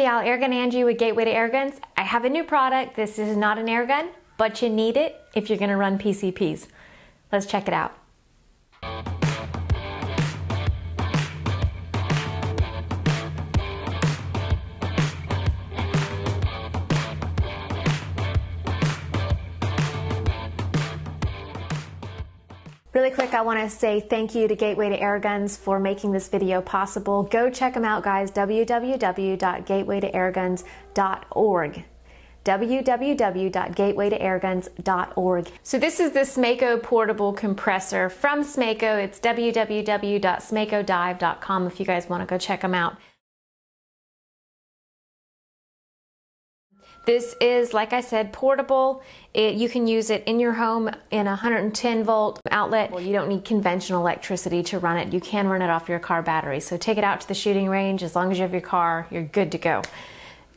Hey y'all, Airgun Angie with Gateway to Airguns. I have a new product. This is not an airgun, but you need it if you're gonna run PCPs. Let's check it out. Really quick, I want to say thank you to Gateway to Airguns for making this video possible. Go check them out, guys. www.gatewaytoairguns.org. www.gatewaytoairguns.org. So this is the SMACO portable compressor from SMACO. It's www.smacodive.com if you guys want to go check them out. This is, like I said, portable. You can use it in your home in a 110-volt outlet. Well, you don't need conventional electricity to run it. You can run it off your car battery. So take it out to the shooting range. As long as you have your car, you're good to go.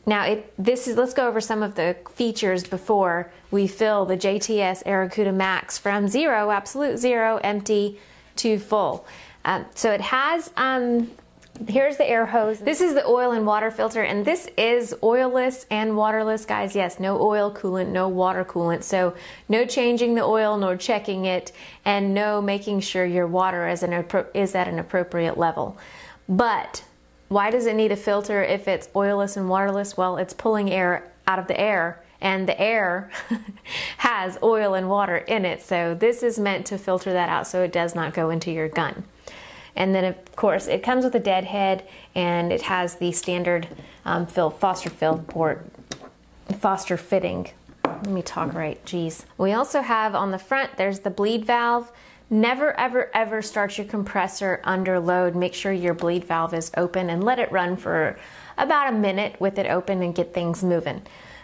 Now, let's go over some of the features before we fill the JTS Airacuda Max from zero, absolute zero, empty to full. So it has... Here's the air hose. This is the oil and water filter, and this is oilless and waterless, guys. Yes, no oil coolant, no water coolant. So no changing the oil, nor checking it, and no making sure your water is at an appropriate level. But why does it need a filter if it's oilless and waterless? Well, it's pulling air out of the air, and the air has oil and water in it. So this is meant to filter that out so it does not go into your gun. And then, of course, it comes with a deadhead, and it has the standard foster fitting. Let me talk right, geez. We also have on the front, there's the bleed valve. Never, ever, ever start your compressor under load. Make sure your bleed valve is open and let it run for about a minute with it open and get things moving.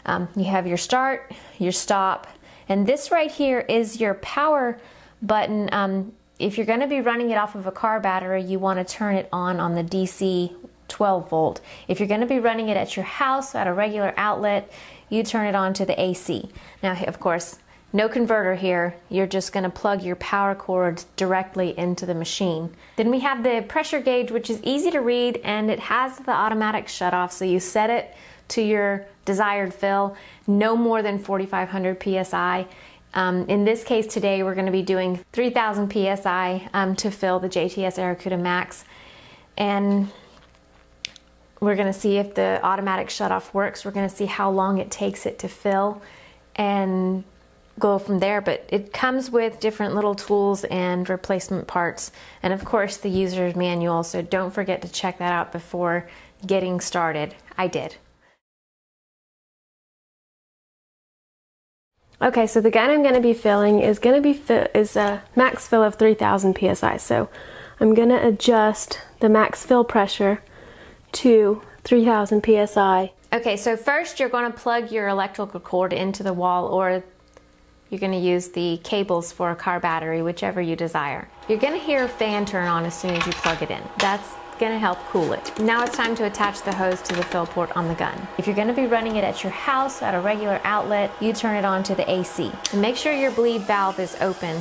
You have your start, your stop, and this right here is your power button. If you're going to be running it off of a car battery, you want to turn it on the DC 12 volt. If you're going to be running it at your house at a regular outlet, you turn it on to the AC. Now, of course, no converter here. You're just going to plug your power cords directly into the machine. Then we have the pressure gauge, which is easy to read, and it has the automatic shutoff, so you set it to your desired fill, no more than 4,500 psi. In this case today, we're going to be doing 3,000 psi to fill the JTS Airacuda Max, and we're going to see if the automatic shutoff works. We're going to see how long it takes it to fill and go from there, but it comes with different little tools and replacement parts, and of course the user's manual, so don't forget to check that out before getting started. I did. Okay, so the gun I'm going to be filling is a max fill of 3,000 psi. So I'm going to adjust the max fill pressure to 3,000 psi. Okay, so first you're going to plug your electrical cord into the wall, or you're going to use the cables for a car battery, whichever you desire. You're going to hear a fan turn on as soon as you plug it in. That's going to help cool it. Now it's time to attach the hose to the fill port on the gun. If you're going to be running it at your house at a regular outlet, you turn it on to the AC. And make sure your bleed valve is open.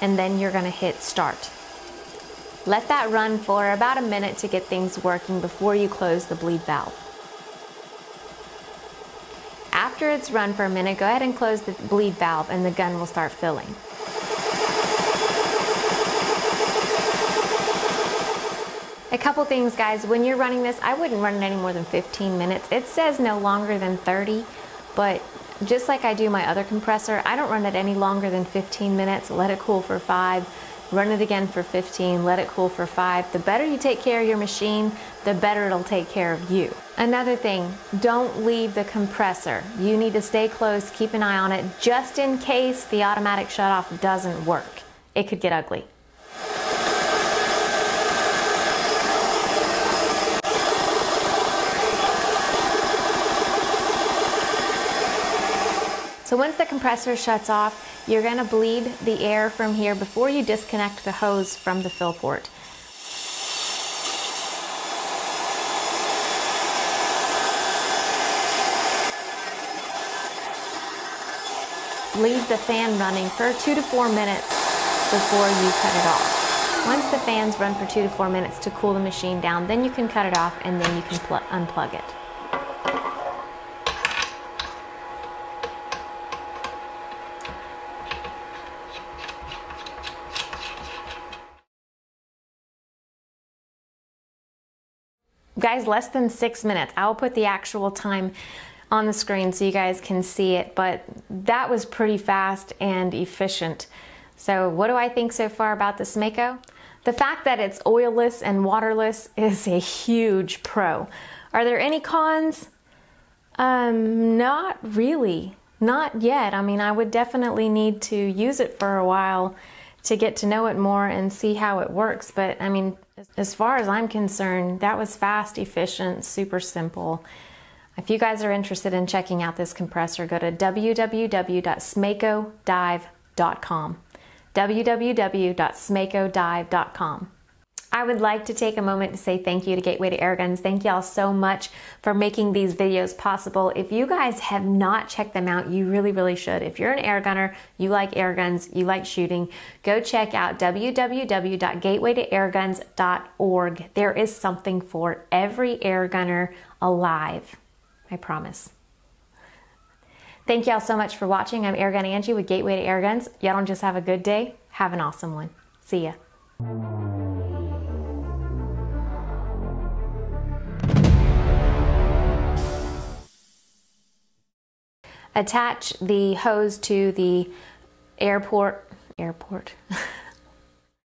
And then you're going to hit start. Let that run for about a minute to get things working before you close the bleed valve. After it's run for a minute, go ahead and close the bleed valve and the gun will start filling. A couple things, guys. When you're running this, I wouldn't run it any more than 15 minutes. It says no longer than 30, but just like I do my other compressor, I don't run it any longer than 15 minutes. Let it cool for 5. Run it again for 15, let it cool for 5. The better you take care of your machine, the better it'll take care of you. Another thing, don't leave the compressor. You need to stay close, keep an eye on it, just in case the automatic shutoff doesn't work. It could get ugly. So once the compressor shuts off, you're going to bleed the air from here before you disconnect the hose from the fill port. leave the fan running for 2 to 4 minutes before you cut it off. Once the fans run for 2 to 4 minutes to cool the machine down, then you can cut it off and then you can unplug it. Guys, less than 6 minutes. I'll put the actual time on the screen so you guys can see it, but that was pretty fast and efficient. So what do I think so far about the SMACO? The fact that it's oilless and waterless is a huge pro. Are there any cons? Not really, not yet. I mean, I would definitely need to use it for a while to get to know it more and see how it works, but I mean, as far as I'm concerned, that was fast, efficient, super simple. If you guys are interested in checking out this compressor, go to www.smacodive.com. www.smacodive.com. I would like to take a moment to say thank you to Gateway to Airguns. Thank y'all so much for making these videos possible. If you guys have not checked them out, you really, really should. If you're an air gunner, you like air guns, you like shooting, go check out www.gatewaytoairguns.org. There is something for every air gunner alive. I promise. Thank y'all so much for watching. I'm Airgun Angie with Gateway to Airguns. Y'all don't just have a good day, have an awesome one. See ya. Attach the hose to the airport.